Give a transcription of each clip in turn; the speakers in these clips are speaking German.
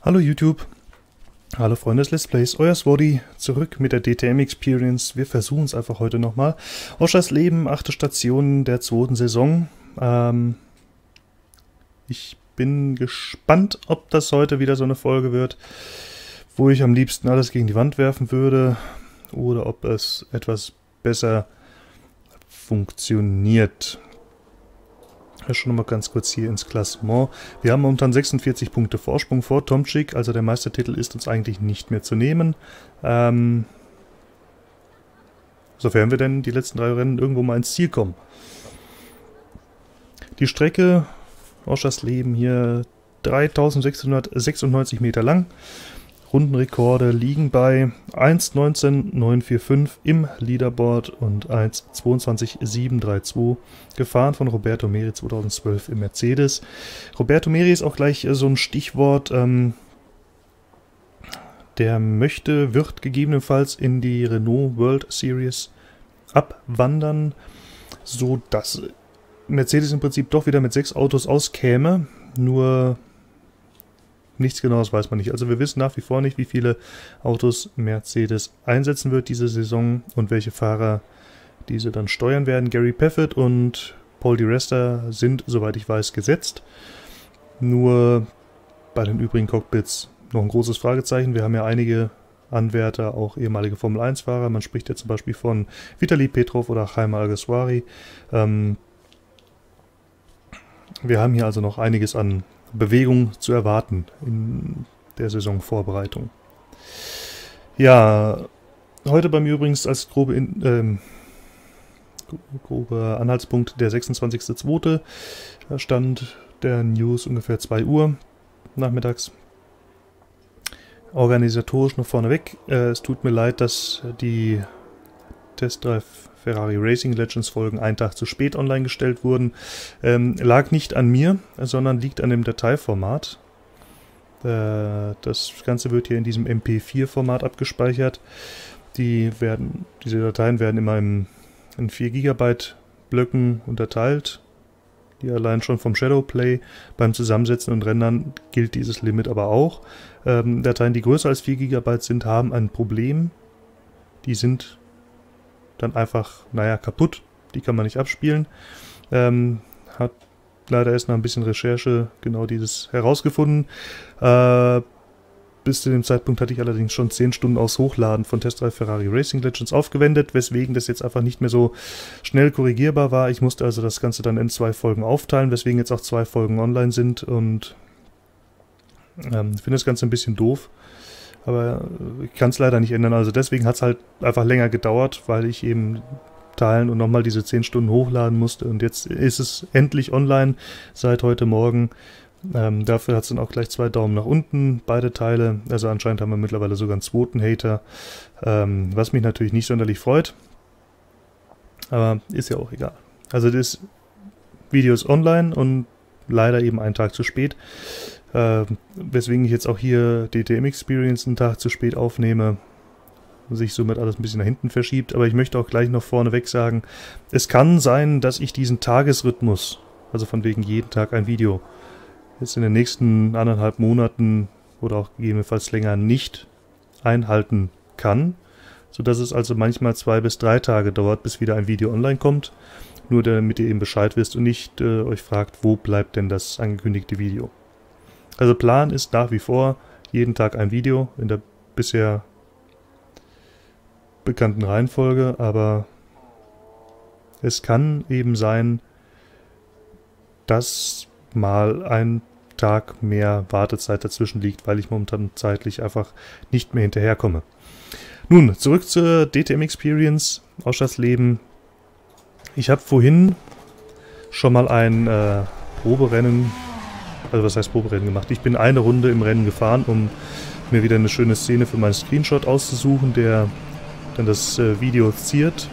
Hallo YouTube, hallo Freunde des Let's Plays, euer sw0rdi, zurück mit der DTM Experience. Wir versuchen es einfach heute nochmal. Oschersleben, 8. Station der 2. Saison. Ich bin gespannt, ob das heute wieder so eine Folge wird, wo ich am liebsten alles gegen die Wand werfen würde oder ob es etwas besser funktioniert. Schon mal ganz kurz hier ins Klassement. Wir haben momentan 46 Punkte Vorsprung vor Tomczyk, also der Meistertitel ist uns eigentlich nicht mehr zu nehmen. Sofern wir denn die letzten 3 Rennen irgendwo mal ins Ziel kommen. Die Strecke Oschersleben hier 3696 Meter lang. Rundenrekorde liegen bei 1,19,945 im Leaderboard und 1,22,732, gefahren von Roberto Meri 2012 im Mercedes. Roberto Meri ist auch gleich so ein Stichwort, der wird gegebenenfalls in die Renault World Series abwandern, sodass Mercedes im Prinzip doch wieder mit 6 Autos auskäme, nur nichts Genaues weiß man nicht. Also wir wissen nach wie vor nicht, wie viele Autos Mercedes einsetzen wird diese Saison und welche Fahrer diese dann steuern werden. Gary Paffett und Paul Di Resta sind, soweit ich weiß, gesetzt. Nur bei den übrigen Cockpits noch ein großes Fragezeichen. Wir haben ja einige Anwärter, auch ehemalige Formel-1-Fahrer. Man spricht ja zum Beispiel von Vitali Petrov oder Jaime Algaswari. Wir haben hier also noch einiges an Bewegung zu erwarten in der Saisonvorbereitung. Ja, heute bei mir übrigens als grober Anhaltspunkt der 26.02. Stand der News ungefähr 2 Uhr nachmittags. Organisatorisch noch vorneweg. Es tut mir leid, dass die Test-Drive Ferrari Racing Legends Folgen einen Tag zu spät online gestellt wurden. Lag nicht an mir, sondern liegt an dem Dateiformat. Das Ganze wird hier in diesem MP4-Format abgespeichert. Diese Dateien werden immer in 4 GB Blöcken unterteilt. Die allein schon vom Shadowplay beim Zusammensetzen und Rendern gilt dieses Limit aber auch. Dateien, die größer als 4 GB sind, haben ein Problem. Die sind dann einfach, naja, kaputt. Die kann man nicht abspielen. Hat leider erst nach ein bisschen Recherche genau dieses herausgefunden. Bis zu dem Zeitpunkt hatte ich allerdings schon 10 Stunden aus Hochladen von Test-Drive Ferrari Racing Legends aufgewendet, weswegen das jetzt einfach nicht mehr so schnell korrigierbar war. Ich musste also das Ganze dann in 2 Folgen aufteilen, weswegen jetzt auch 2 Folgen online sind. Und ich finde das Ganze ein bisschen doof. Aber ich kann es leider nicht ändern, also deswegen hat es halt einfach länger gedauert, weil ich eben teilen und nochmal diese 10 Stunden hochladen musste. Und jetzt ist es endlich online, seit heute Morgen. Dafür hat es dann auch gleich 2 Daumen nach unten, beide Teile. Also anscheinend haben wir mittlerweile sogar einen 2. Hater, was mich natürlich nicht sonderlich freut. Aber ist ja auch egal. Also das Video ist online und leider eben einen Tag zu spät. Weswegen ich jetzt auch hier DTM Experience einen Tag zu spät aufnehme, sich somit alles ein bisschen nach hinten verschiebt. Aber ich möchte auch gleich noch vorneweg sagen, es kann sein, dass ich diesen Tagesrhythmus, also von wegen jeden Tag ein Video, jetzt in den nächsten 1,5 Monaten oder auch gegebenenfalls länger nicht einhalten kann, sodass es also manchmal 2 bis 3 Tage dauert, bis wieder ein Video online kommt. Nur damit ihr eben Bescheid wisst und nicht euch fragt, wo bleibt denn das angekündigte Video. Also Plan ist nach wie vor jeden Tag ein Video in der bisher bekannten Reihenfolge, aber es kann eben sein, dass mal ein Tag mehr Wartezeit dazwischen liegt, weil ich momentan zeitlich einfach nicht mehr hinterherkomme. Nun, zurück zur DTM Experience, Oschersleben. Ich habe vorhin schon mal ein Proberennen, also was heißt Proberennen gemacht? Ich bin eine Runde im Rennen gefahren, um mir wieder eine schöne Szene für meinen Screenshot auszusuchen, der dann das Video ziert.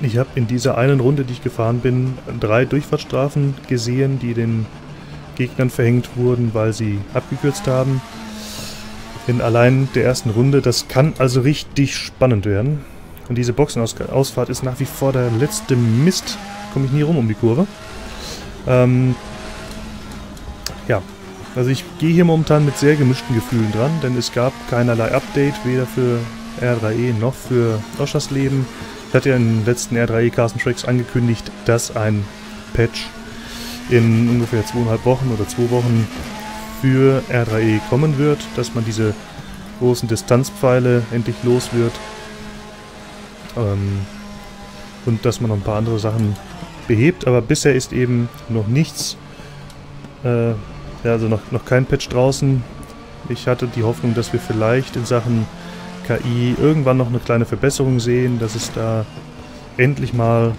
Ich habe in dieser einen Runde, die ich gefahren bin, 3 Durchfahrtsstrafen gesehen, die den Gegnern verhängt wurden, weil sie abgekürzt haben. In allein der ersten Runde, das kann also richtig spannend werden. Und diese Boxenausfahrt ist nach wie vor der letzte Mist. Komme ich nie rum um die Kurve. Ja, also ich gehe hier momentan mit sehr gemischten Gefühlen dran, denn es gab keinerlei Update, weder für R3E noch für Oschersleben. Ich hatte ja in den letzten R3E Carsten Tracks angekündigt, dass ein Patch in ungefähr 2,5 Wochen oder 2 Wochen für R3E kommen wird, dass man diese großen Distanzpfeile endlich los wird und dass man noch ein paar andere Sachen behebt, aber bisher ist eben noch nichts, also noch kein Patch draußen. Ich hatte die Hoffnung, dass wir vielleicht in Sachen KI irgendwann noch eine kleine Verbesserung sehen, dass es da endlich mal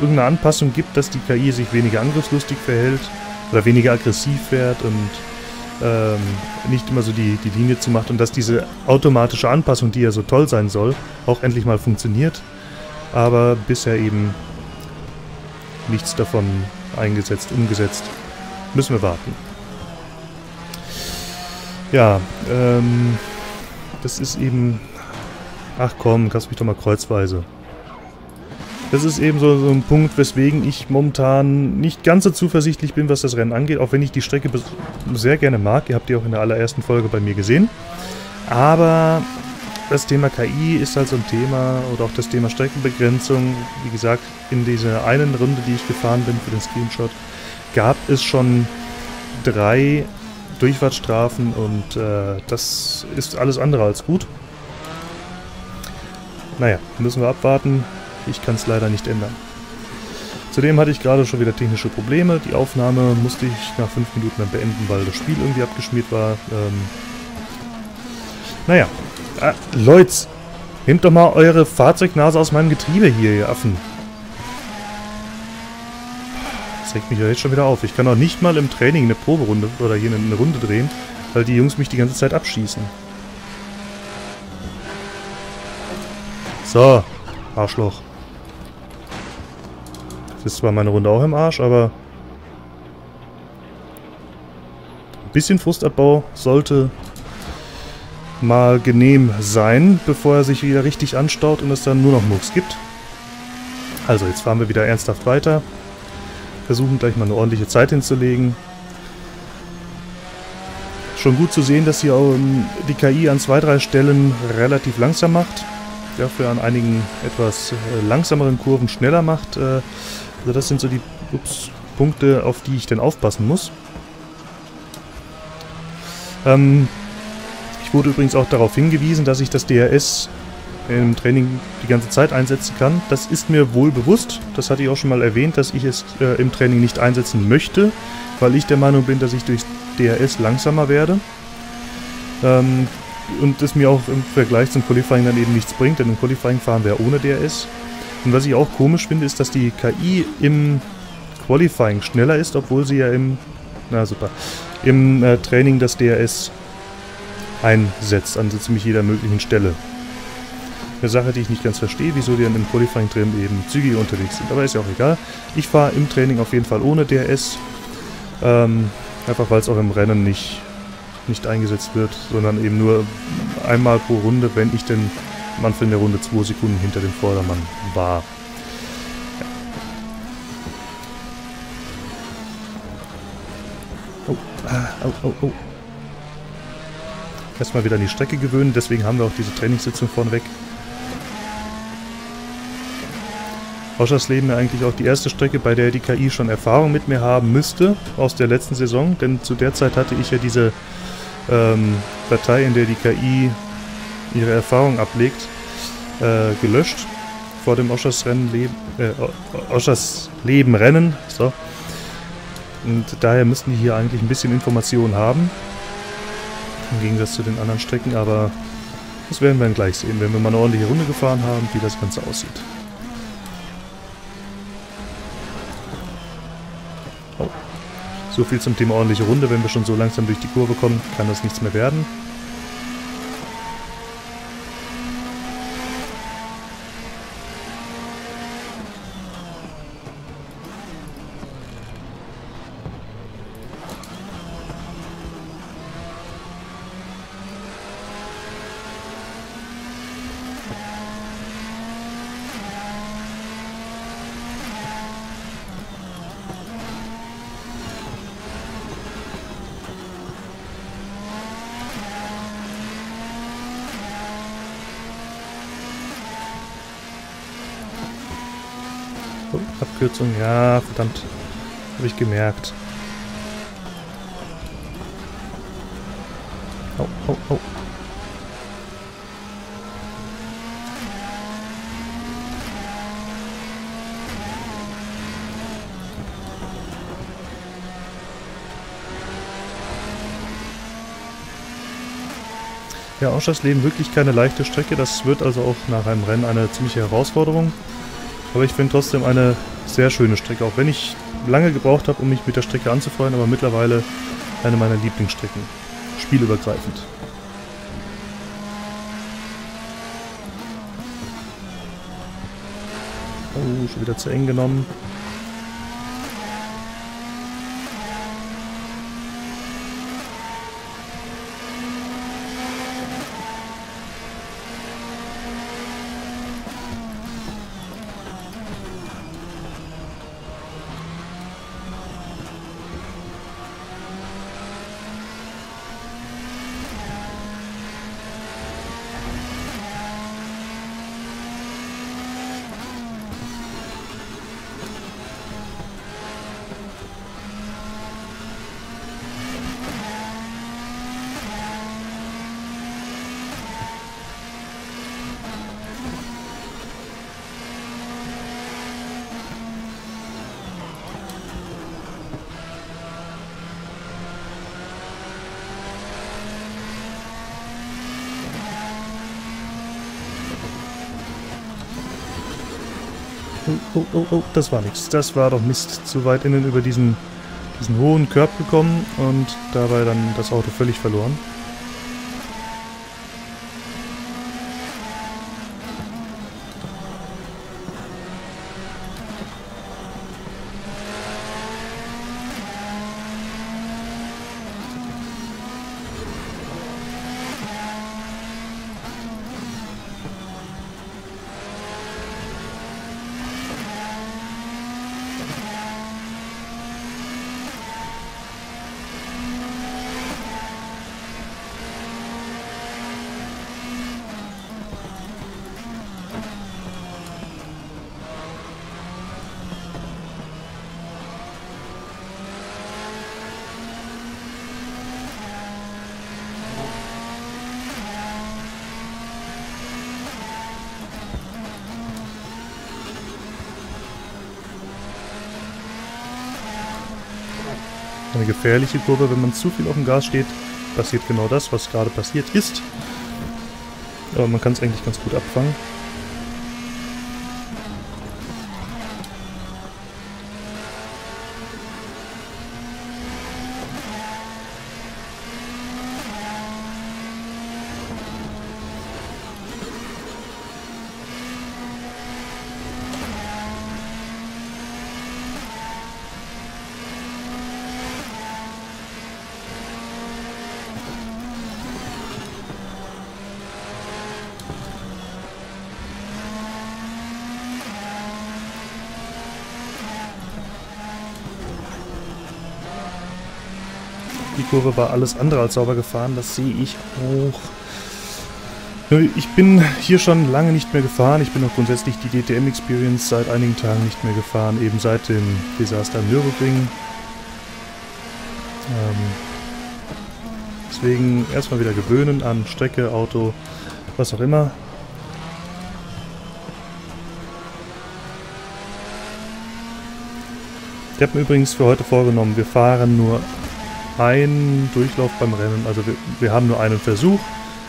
irgendeine Anpassung gibt, dass die KI sich weniger angriffslustig verhält oder weniger aggressiv fährt und nicht immer so die Linie zu macht und dass diese automatische Anpassung, die ja so toll sein soll, auch endlich mal funktioniert, aber bisher eben nichts davon eingesetzt, umgesetzt. Müssen wir warten. Ja, das ist eben... Ach komm, kannst mich doch mal kreuzweise. Das ist eben so ein Punkt, weswegen ich momentan nicht ganz so zuversichtlich bin, was das Rennen angeht, auch wenn ich die Strecke sehr gerne mag. Ihr habt die auch in der allerersten Folge bei mir gesehen. Aber das Thema KI ist halt so ein Thema, oder auch das Thema Streckenbegrenzung. Wie gesagt, in dieser einen Runde, die ich gefahren bin für den Screenshot, gab es schon 3 Durchfahrtsstrafen und das ist alles andere als gut. Naja, müssen wir abwarten. Ich kann es leider nicht ändern. Zudem hatte ich gerade schon wieder technische Probleme. Die Aufnahme musste ich nach 5 Minuten dann beenden, weil das Spiel irgendwie abgeschmiert war. Naja. Ah, Leute, nehmt doch mal eure Fahrzeugnase aus meinem Getriebe hier, ihr Affen. Das regt mich ja jetzt schon wieder auf. Ich kann auch nicht mal im Training eine Proberunde oder hier eine Runde drehen, weil die Jungs mich die ganze Zeit abschießen. So, Arschloch. Das ist zwar meine Runde auch im Arsch, aber ein bisschen Frustabbau sollte mal genehm sein, bevor er sich wieder richtig anstaut und es dann nur noch Mucks gibt. Also, jetzt fahren wir wieder ernsthaft weiter. Versuchen gleich mal eine ordentliche Zeit hinzulegen. Schon gut zu sehen, dass hier auch die KI an 2, 3 Stellen relativ langsam macht. Dafür an einigen etwas langsameren Kurven schneller macht. Also das sind so die Punkte, auf die ich dann aufpassen muss. Ich wurde übrigens auch darauf hingewiesen, dass ich das DRS im Training die ganze Zeit einsetzen kann. Das ist mir wohl bewusst. Das hatte ich auch schon mal erwähnt, dass ich es im Training nicht einsetzen möchte, weil ich der Meinung bin, dass ich durch DRS langsamer werde. Und es mir auch im Vergleich zum Qualifying dann eben nichts bringt, denn im Qualifying fahren wir ohne DRS. Und was ich auch komisch finde, ist, dass die KI im Qualifying schneller ist, obwohl sie ja im Training das DRS einsetzt, an so ziemlich jeder möglichen Stelle. Eine Sache, die ich nicht ganz verstehe, wieso die dann im Qualifying drin eben zügig unterwegs sind, aber ist ja auch egal. Ich fahre im Training auf jeden Fall ohne DRS, einfach weil es auch im Rennen nicht eingesetzt wird, sondern eben nur einmal pro Runde, wenn ich denn am Anfang der Runde 2 Sekunden hinter dem Vordermann war. Ja. Oh, oh. Erstmal wieder an die Strecke gewöhnen, deswegen haben wir auch diese Trainingssitzung vorneweg. Oschersleben ja eigentlich auch die erste Strecke, bei der die KI schon Erfahrung mit mir haben müsste, aus der letzten Saison, denn zu der Zeit hatte ich ja diese Datei, in der die KI ihre Erfahrung ablegt, gelöscht vor dem Oschersleben-Rennen. So. Und daher müssten die hier eigentlich ein bisschen Informationen haben, im Gegensatz zu den anderen Strecken, aber das werden wir dann gleich sehen, wenn wir mal eine ordentliche Runde gefahren haben, wie das Ganze aussieht. Oh. So viel zum Thema ordentliche Runde, wenn wir schon so langsam durch die Kurve kommen, kann das nichts mehr werden. Abkürzung, ja, verdammt. Habe ich gemerkt. Oh, oh, oh. Ja, Oschersleben wirklich keine leichte Strecke, das wird also auch nach einem Rennen eine ziemliche Herausforderung. Aber ich finde trotzdem eine sehr schöne Strecke, auch wenn ich lange gebraucht habe, um mich mit der Strecke anzufreunden, aber mittlerweile eine meiner Lieblingsstrecken, spielübergreifend. Oh, schon wieder zu eng genommen. Oh, oh, oh, das war nichts. Das war doch Mist. Zu weit innen über diesen hohen Körb gekommen und dabei dann das Auto völlig verloren. Eine gefährliche Kurve, wenn man zu viel auf dem Gas steht, passiert genau das, was gerade passiert ist. Aber man kann es eigentlich ganz gut abfangen. Die Kurve war alles andere als sauber gefahren, das sehe ich auch. Ich bin hier schon lange nicht mehr gefahren, ich bin auch grundsätzlich die DTM Experience seit einigen Tagen nicht mehr gefahren, eben seit dem Desaster im Nürburgring. Deswegen erstmal wieder gewöhnen an Strecke, Auto, was auch immer. Ich habe mir übrigens für heute vorgenommen, wir fahren nur einen Durchlauf beim Rennen, also wir haben nur einen Versuch,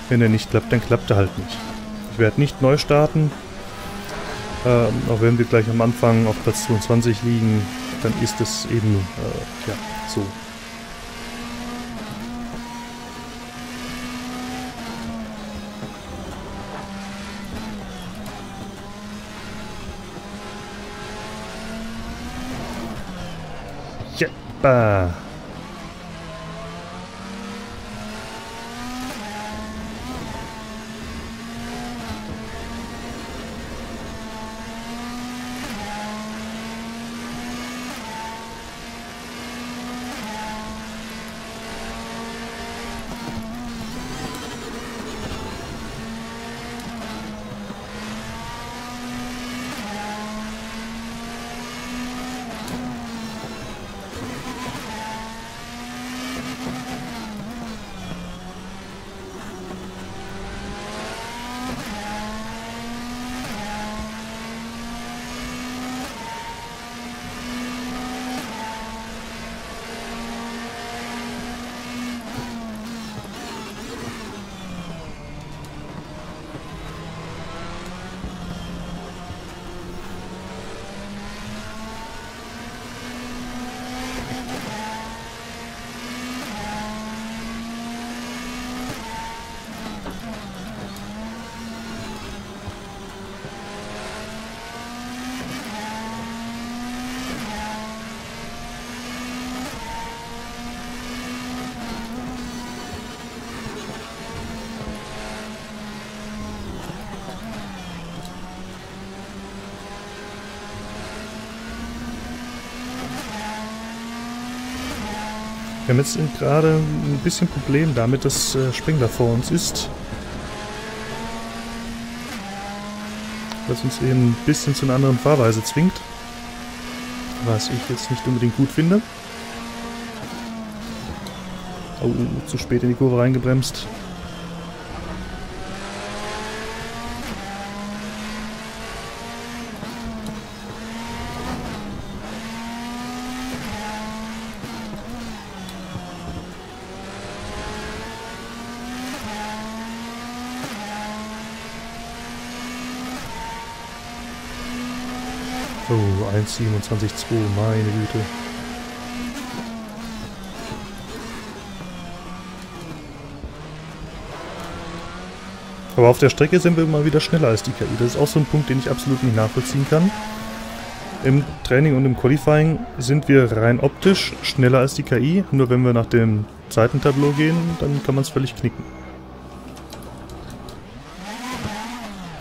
wenn der nicht klappt, dann klappt er halt nicht. Ich werde nicht neu starten, auch wenn wir gleich am Anfang auf Platz 22 liegen, dann ist es eben, ja, so. Jeppa! Wir haben jetzt gerade ein bisschen Problem damit, dass Spengler vor uns ist. Was uns eben ein bisschen zu einer anderen Fahrweise zwingt. Was ich jetzt nicht unbedingt gut finde. Oh, zu spät in die Kurve reingebremst. Oh, 1,27,2, meine Güte. Aber auf der Strecke sind wir mal wieder schneller als die KI. Das ist auch so ein Punkt, den ich absolut nicht nachvollziehen kann. Im Training und im Qualifying sind wir rein optisch schneller als die KI. Nur wenn wir nach dem Seitentableau gehen, dann kann man es völlig knicken.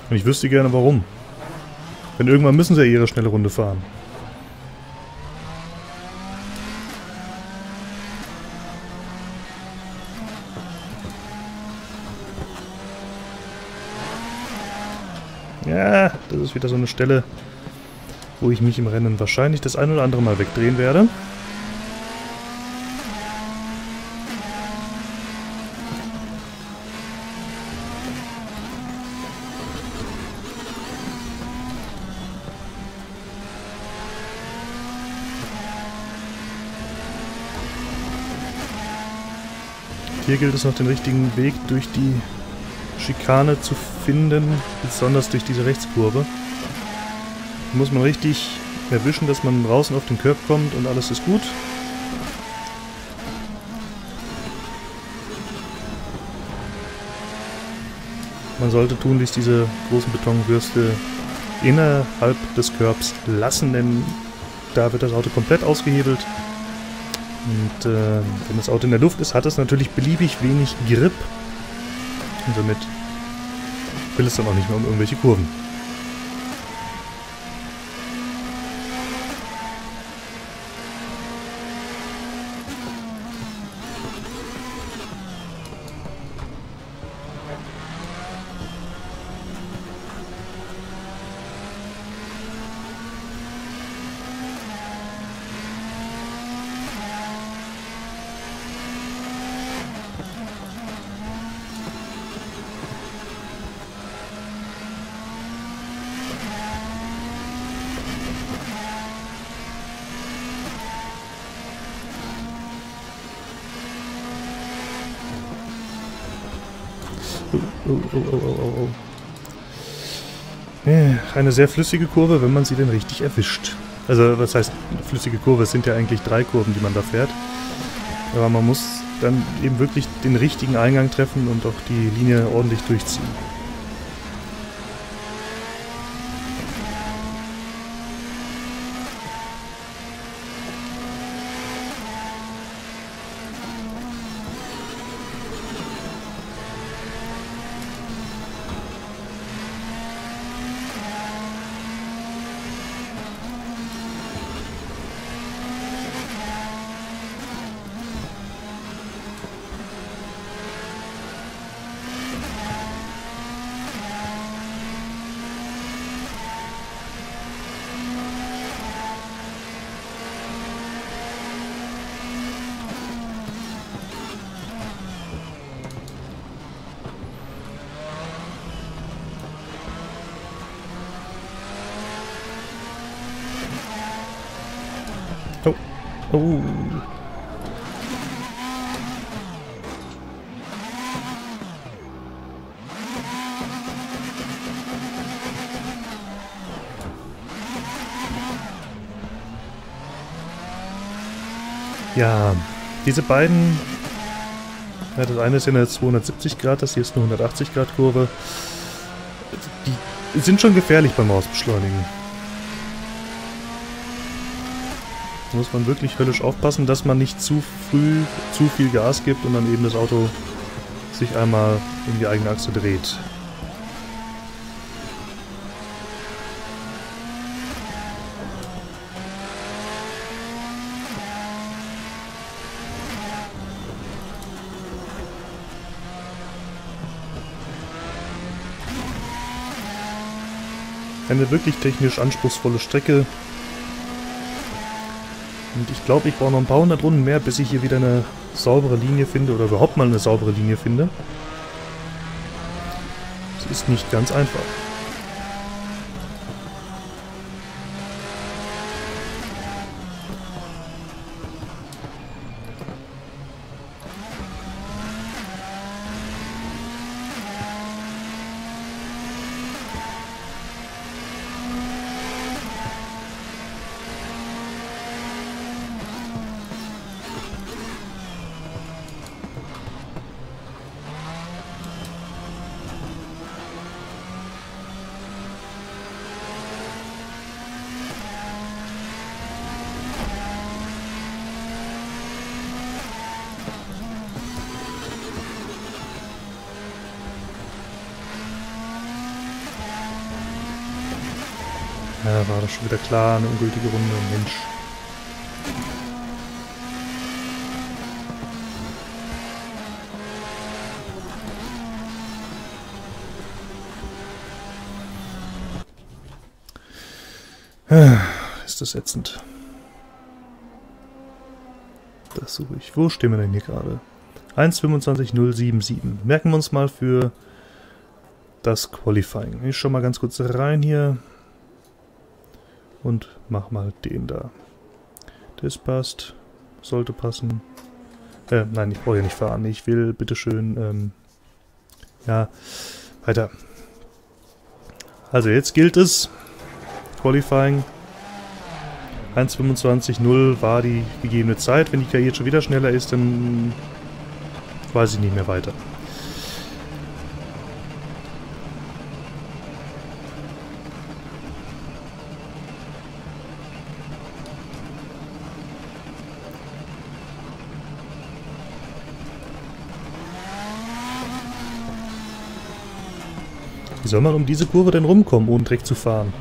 Und ich wüsste gerne warum. Denn irgendwann müssen sie ja ihre schnelle Runde fahren. Ja, das ist wieder so eine Stelle, wo ich mich im Rennen wahrscheinlich das ein oder andere Mal wegdrehen werde. Hier gilt es noch, den richtigen Weg durch die Schikane zu finden, besonders durch diese Rechtskurve. Da muss man richtig erwischen, dass man draußen auf den Curb kommt und alles ist gut. Man sollte tunlichst diese großen Betonwürste innerhalb des Curbs lassen, denn da wird das Auto komplett ausgehebelt. Und wenn das Auto in der Luft ist, hat es natürlich beliebig wenig Grip. Und damit will es dann auch nicht mehr um irgendwelche Kurven. Eine sehr flüssige Kurve, wenn man sie denn richtig erwischt. Also, was heißt flüssige Kurve? Es sind ja eigentlich 3 Kurven, die man da fährt. Aber man muss dann eben wirklich den richtigen Eingang treffen und auch die Linie ordentlich durchziehen. Oh. Ja, diese beiden, ja, das eine ist ja eine 270 Grad, das hier ist eine 180 Grad Kurve, die sind schon gefährlich beim Ausbeschleunigen. Muss man wirklich höllisch aufpassen, dass man nicht zu früh zu viel Gas gibt und dann eben das Auto sich einmal in die eigene Achse dreht. eine wirklich technisch anspruchsvolle Strecke. Und ich glaube, ich brauche noch ein paar hundert Runden mehr, bis ich hier wieder eine saubere Linie finde oder überhaupt mal eine saubere Linie finde. Das ist nicht ganz einfach. Ja, war das schon wieder klar, eine ungültige Runde, Mensch. Ist das ätzend. Das suche ich. Wo stehen wir denn hier gerade? 1,25,077. Merken wir uns mal für das Qualifying. Ich schaue mal ganz kurz rein hier. Und mach mal den da. Das passt. Sollte passen. Nein, ich brauche ja nicht fahren. Ich will bitteschön, ja, weiter. Also jetzt gilt es. Qualifying. 1,25,0 war die gegebene Zeit. Wenn die KI jetzt schon wieder schneller ist, dann weiß ich nicht mehr weiter. Wie soll man um diese Kurve denn rumkommen, ohne Dreck zu fahren?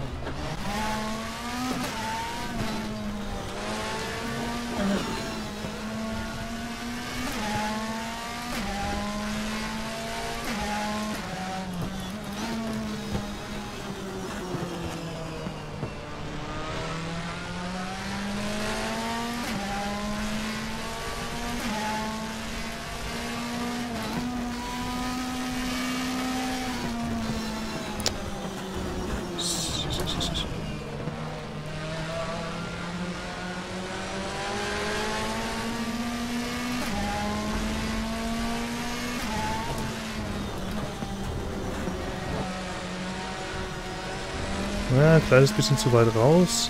Ja, ein kleines bisschen zu weit raus.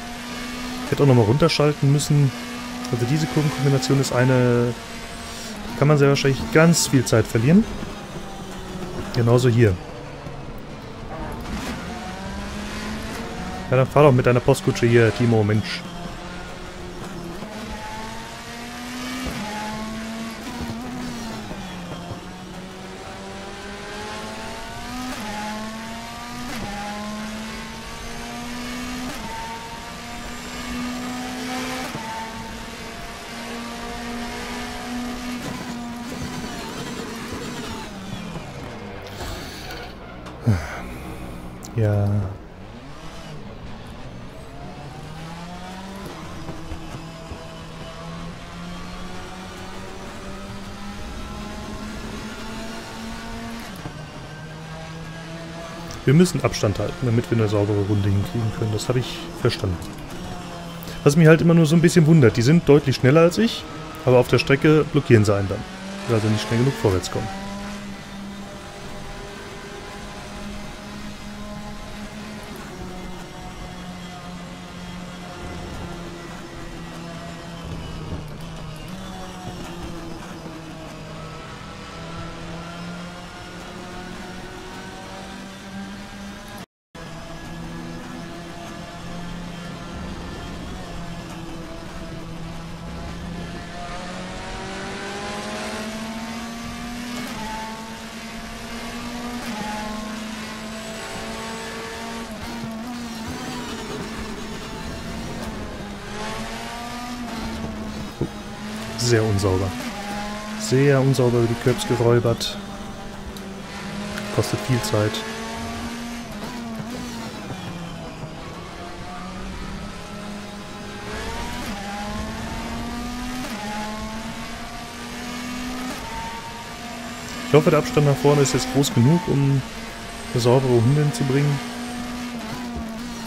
Ich hätte auch nochmal runterschalten müssen. Also diese Kurvenkombination ist eine... Da kann man sehr wahrscheinlich ganz viel Zeit verlieren. Genauso hier. Ja, dann fahr doch mit deiner Postkutsche hier, Timo, Mensch. Ja. Wir müssen Abstand halten, damit wir eine saubere Runde hinkriegen können. Das habe ich verstanden. Was mich halt immer nur so ein bisschen wundert. Die sind deutlich schneller als ich, aber auf der Strecke blockieren sie einen dann. Also nicht schnell genug vorwärts kommen. Sehr unsauber. Sehr unsauber über die Curbs geräubert. Kostet viel Zeit. Ich hoffe, der Abstand nach vorne ist jetzt groß genug, um eine saubere Runde zu bringen.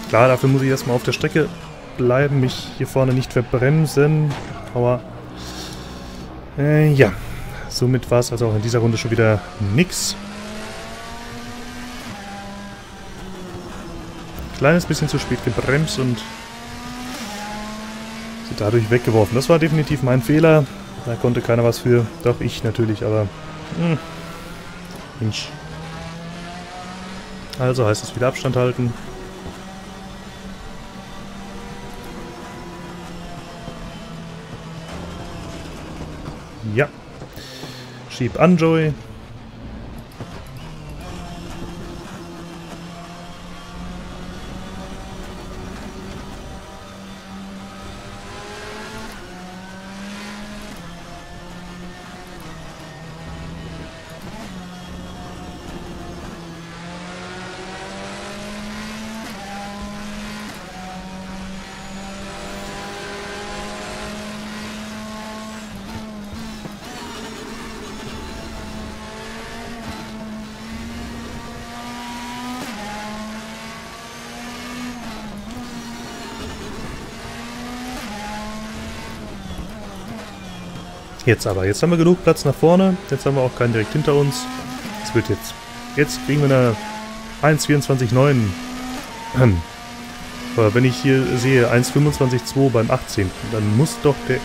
Klar, dafür muss ich erstmal auf der Strecke bleiben, mich hier vorne nicht verbremsen, aber ja, somit war es also auch in dieser Runde schon wieder nix. Kleines bisschen zu spät gebremst und sie dadurch weggeworfen. Das war definitiv mein Fehler, da konnte keiner was für, doch ich natürlich, aber Mensch. Also heißt es wieder Abstand halten. Ja. Schieb an, Joey. Jetzt aber, jetzt haben wir genug Platz nach vorne, jetzt haben wir auch keinen direkt hinter uns. Das wird jetzt. Jetzt kriegen wir eine 1,24,9. Aber wenn ich hier sehe, 1,25,2 beim 18. Dann muss doch der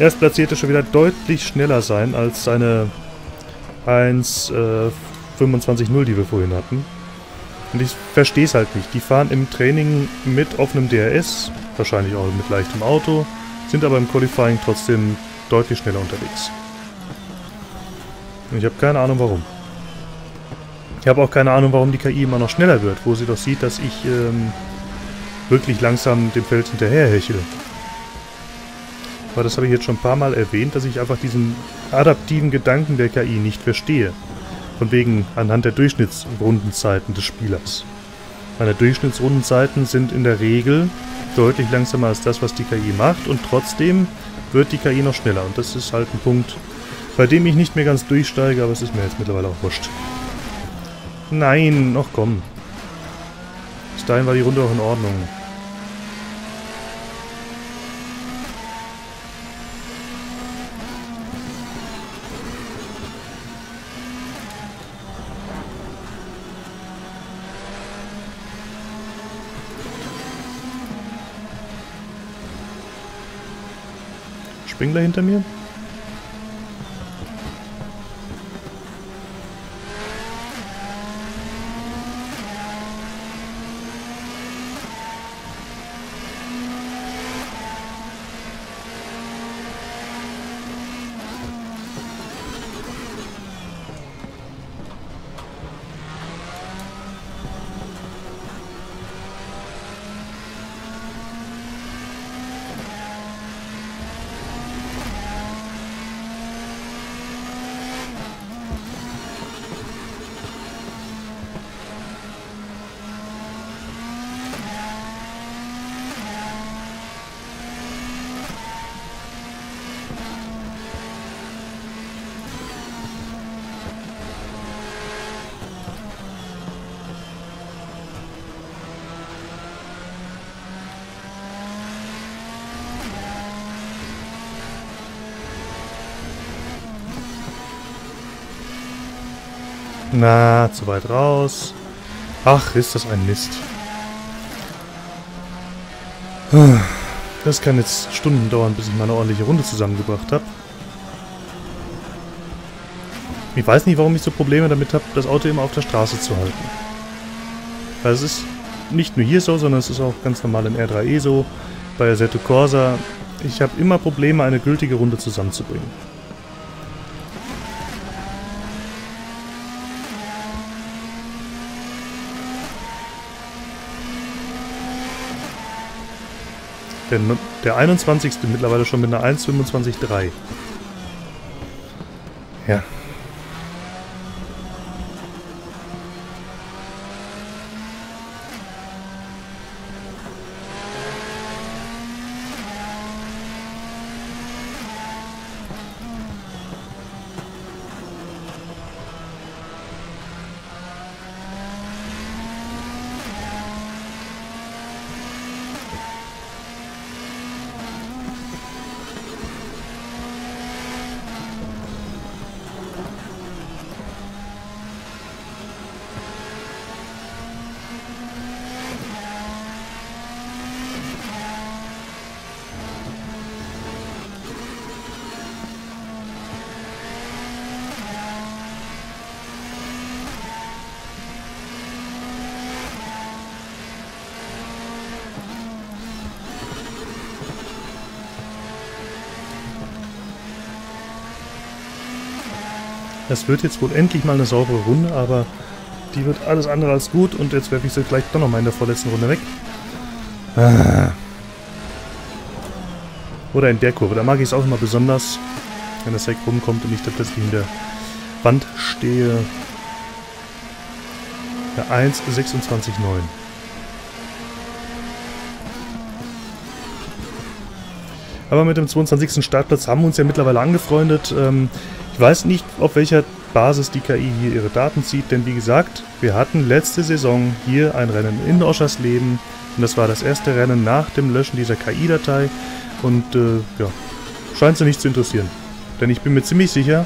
Erstplatzierte schon wieder deutlich schneller sein als seine 1,25,0, die wir vorhin hatten. Und ich verstehe es halt nicht. Die fahren im Training mit offenem DRS, wahrscheinlich auch mit leichtem Auto, sind aber im Qualifying trotzdem deutlich schneller unterwegs. Und ich habe keine Ahnung warum. Ich habe auch keine Ahnung, warum die KI immer noch schneller wird, wo sie doch sieht, dass ich wirklich langsam dem Feld hinterherhechle. Aber das habe ich jetzt schon ein paar Mal erwähnt, dass ich einfach diesen adaptiven Gedanken der KI nicht verstehe. Von wegen anhand der Durchschnittsrundenzeiten des Spielers. Meine Durchschnittsrundenzeiten sind in der Regel deutlich langsamer als das, was die KI macht, und trotzdem wird die KI noch schneller. Und das ist halt ein Punkt, bei dem ich nicht mehr ganz durchsteige, aber es ist mir jetzt mittlerweile auch wurscht. Nein, noch komm. Bis dahin war die Runde auch in Ordnung. Springler hinter mir. Na, zu weit raus. Ach, ist das ein Mist. Das kann jetzt Stunden dauern, bis ich mal eine ordentliche Runde zusammengebracht habe. Ich weiß nicht, warum ich so Probleme damit habe, das Auto immer auf der Straße zu halten. Weil es ist nicht nur hier so, sondern es ist auch ganz normal im R3E so, bei Assetto Corsa. Ich habe immer Probleme, eine gültige Runde zusammenzubringen. Denn der 21. mittlerweile schon mit einer 1,25,3. Ja. Das wird jetzt wohl endlich mal eine saubere Runde, aber die wird alles andere als gut. Und jetzt werfe ich sie vielleicht doch nochmal in der vorletzten Runde weg. Ah. Oder in der Kurve. Da mag ich es auch immer besonders, wenn das Heck rumkommt und ich da plötzlich in der Wand stehe. Ja, 1,26,9. Aber mit dem 22. Startplatz haben wir uns ja mittlerweile angefreundet. Ich weiß nicht, auf welcher Basis die KI hier ihre Daten zieht, denn wie gesagt, wir hatten letzte Saison hier ein Rennen in Oschersleben und das war das erste Rennen nach dem Löschen dieser KI-Datei und ja, scheint sie nicht zu interessieren. Denn ich bin mir ziemlich sicher,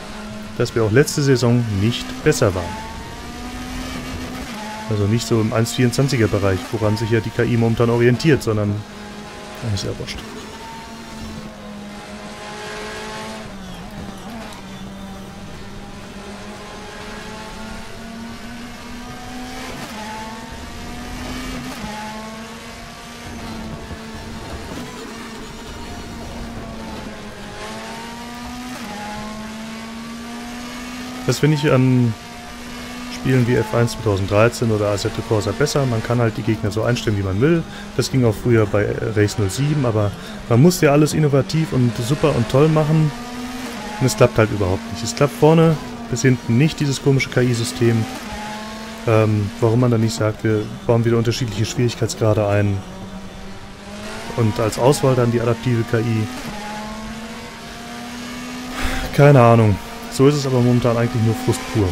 dass wir auch letzte Saison nicht besser waren. Also nicht so im 1,24er Bereich, woran sich ja die KI momentan orientiert, sondern ist ja wurscht. Das finde ich an Spielen wie F1 2013 oder Assetto Corsa besser. Man kann halt die Gegner so einstellen, wie man will. Das ging auch früher bei Race 07, aber man muss ja alles innovativ und super und toll machen. Und es klappt halt überhaupt nicht. Es klappt vorne bis hinten nicht, dieses komische KI-System. Warum man dann nicht sagt, wir bauen wieder unterschiedliche Schwierigkeitsgrade ein. Und als Auswahl dann die adaptive KI. Keine Ahnung. So ist es aber momentan eigentlich nur Frust pur.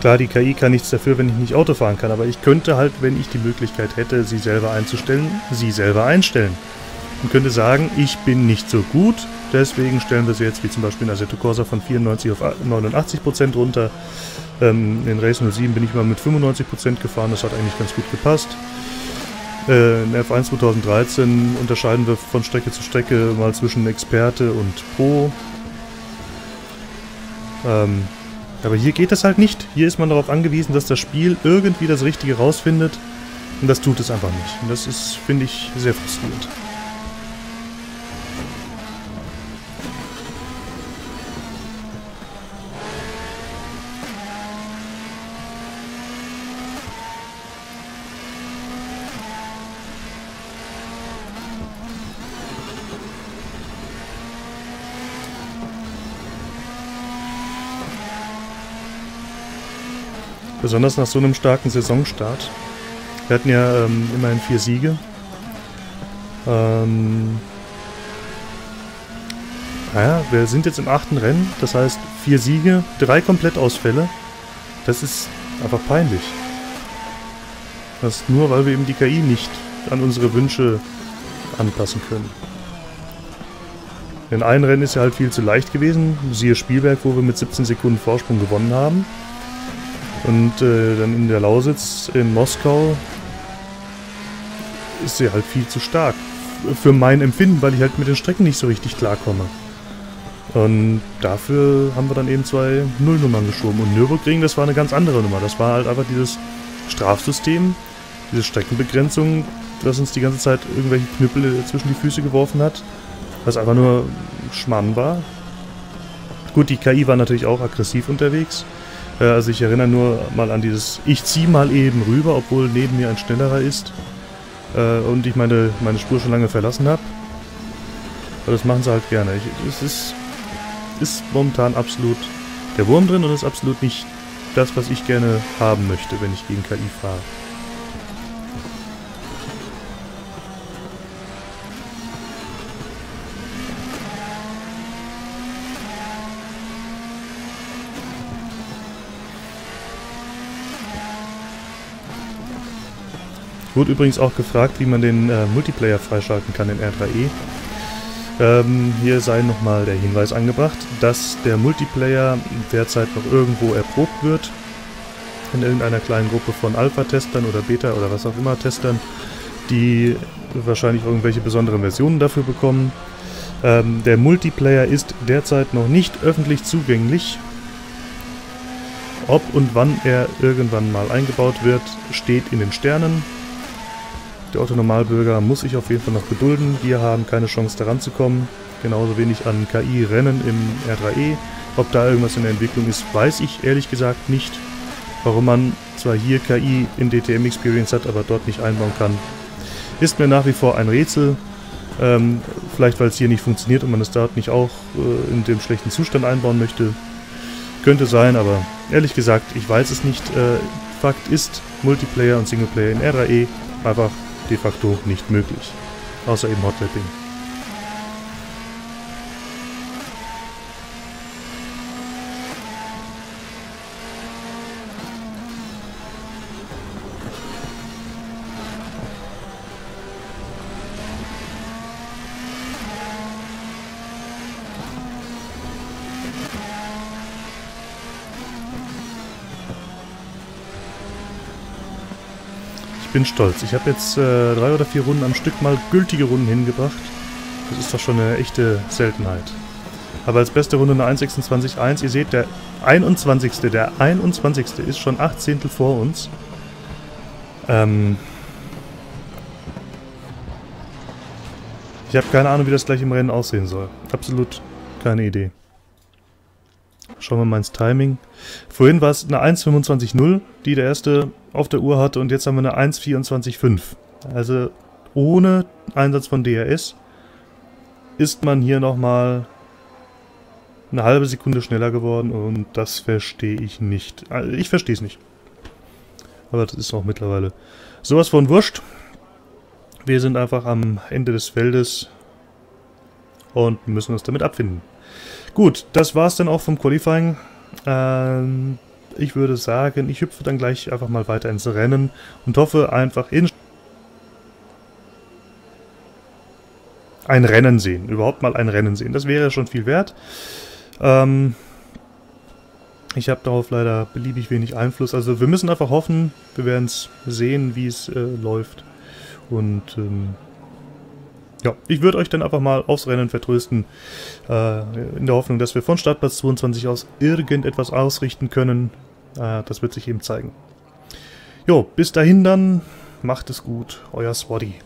Klar, die KI kann nichts dafür, wenn ich nicht Auto fahren kann, aber ich könnte halt, wenn ich die Möglichkeit hätte, sie selber einzustellen, sie selber einstellen. Und könnte sagen, ich bin nicht so gut, deswegen stellen wir sie jetzt, wie zum Beispiel in Assetto Corsa, von 94 auf 89% runter. In Race 07 bin ich mal mit 95% gefahren, das hat eigentlich ganz gut gepasst. In F1 2013 unterscheiden wir von Strecke zu Strecke mal zwischen Experte und Pro. Aber hier geht das halt nicht. Hier ist man darauf angewiesen, dass das Spiel irgendwie das Richtige rausfindet. Und das tut es einfach nicht. Und das ist, finde ich, sehr frustrierend. Besonders nach so einem starken Saisonstart. Wir hatten ja immerhin 4 Siege. Naja, wir sind jetzt im 8. Rennen. Das heißt, 4 Siege, 3 Komplettausfälle. Das ist einfach peinlich. Das nur, weil wir eben die KI nicht an unsere Wünsche anpassen können. In einem Rennen ist ja halt viel zu leicht gewesen. Siehe Spielberg, wo wir mit 17 Sekunden Vorsprung gewonnen haben. Und dann in der Lausitz, in Moskau, ist sie halt viel zu stark. Für mein Empfinden, weil ich halt mit den Strecken nicht so richtig klarkomme. Und dafür haben wir dann eben 2 Nullnummern geschoben. Und Nürburgring, das war eine ganz andere Nummer. Das war halt einfach dieses Strafsystem, diese Streckenbegrenzung, das uns die ganze Zeit irgendwelche Knüppel zwischen die Füße geworfen hat. Was einfach nur Schmarrn war. Gut, die KI war natürlich auch aggressiv unterwegs. Also ich erinnere nur mal an dieses, ich ziehe mal eben rüber, obwohl neben mir ein Schnellerer ist und ich meine Spur schon lange verlassen habe. Aber das machen sie halt gerne. Es ist momentan absolut der Wurm drin und ist absolut nicht das, was ich gerne haben möchte, wenn ich gegen KI fahre. Wurde übrigens auch gefragt, wie man den Multiplayer freischalten kann in R3E. Hier sei nochmal der Hinweis angebracht, dass der Multiplayer derzeit noch irgendwo erprobt wird. In irgendeiner kleinen Gruppe von Alpha-Testern oder Beta- oder was auch immer Testern, die wahrscheinlich irgendwelche besonderen Versionen dafür bekommen. Der Multiplayer ist derzeit noch nicht öffentlich zugänglich. Ob und wann er irgendwann mal eingebaut wird, steht in den Sternen. Der Otto-Normalbürger muss sich auf jeden Fall noch gedulden. Wir haben keine Chance, daran zu kommen. Genauso wenig an KI-Rennen im R3E. Ob da irgendwas in der Entwicklung ist, weiß ich ehrlich gesagt nicht. Warum man zwar hier KI in DTM Experience hat, aber dort nicht einbauen kann, ist mir nach wie vor ein Rätsel. Vielleicht, weil es hier nicht funktioniert und man es dort nicht auch in dem schlechten Zustand einbauen möchte. Könnte sein, aber ehrlich gesagt, ich weiß es nicht. Fakt ist, Multiplayer und Singleplayer in R3E einfach de facto nicht möglich. Außer eben Hotlapping. Ich bin stolz. Ich habe jetzt 3 oder 4 Runden am Stück mal gültige Runden hingebracht. Das ist doch schon eine echte Seltenheit. Aber als beste Runde eine 1:26,1. Ihr seht, der 21. ist schon 8 Zehntel vor uns. Ich habe keine Ahnung, wie das gleich im Rennen aussehen soll. Absolut keine Idee. Schauen wir mal ins Timing. Vorhin war es eine 1:25,0, die der erste auf der Uhr hatte, und jetzt haben wir eine 1:24,5. Also ohne Einsatz von DRS ist man hier nochmal eine halbe Sekunde schneller geworden, und das verstehe ich nicht. Also ich verstehe es nicht. Aber das ist auch mittlerweile sowas von wurscht. Wir sind einfach am Ende des Feldes und müssen uns damit abfinden. Gut, das war's dann auch vom Qualifying. Ich würde sagen, ich hüpfe dann gleich einfach mal weiter ins Rennen und hoffe einfach ein Rennen sehen. Überhaupt mal ein Rennen sehen. Das wäre schon viel wert. Ich habe darauf leider beliebig wenig Einfluss. Also wir müssen einfach hoffen, wir werden es sehen, wie es läuft. Und ja, ich würde euch dann einfach mal aufs Rennen vertrösten, in der Hoffnung, dass wir von Startplatz 22 aus irgendetwas ausrichten können. Das wird sich eben zeigen. Jo, bis dahin dann, macht es gut, euer sw0rdi.